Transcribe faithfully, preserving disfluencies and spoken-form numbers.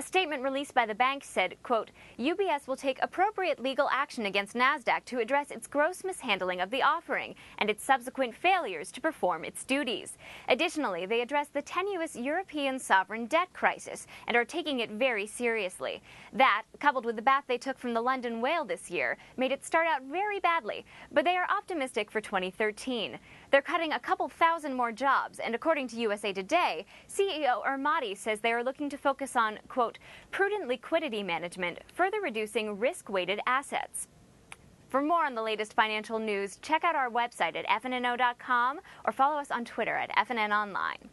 A statement released by the bank said, quote, U B S will take appropriate legal action against NASDAQ to address its gross mishandling of the offering and its subsequent failures to perform its duties. Additionally, they address the tenuous European sovereign debt crisis and are taking it very seriously. That, coupled with the bath they took from the London Whale this year, made it start out very badly, but they are optimistic for twenty thirteen. They're cutting a couple thousand more jobs, and according to U S A Today, C E O Ermotti says they are looking to focus on, quote, prudent liquidity management, further reducing risk-weighted assets. For more on the latest financial news, check out our website at F N N O dot com or follow us on Twitter at F N N Online.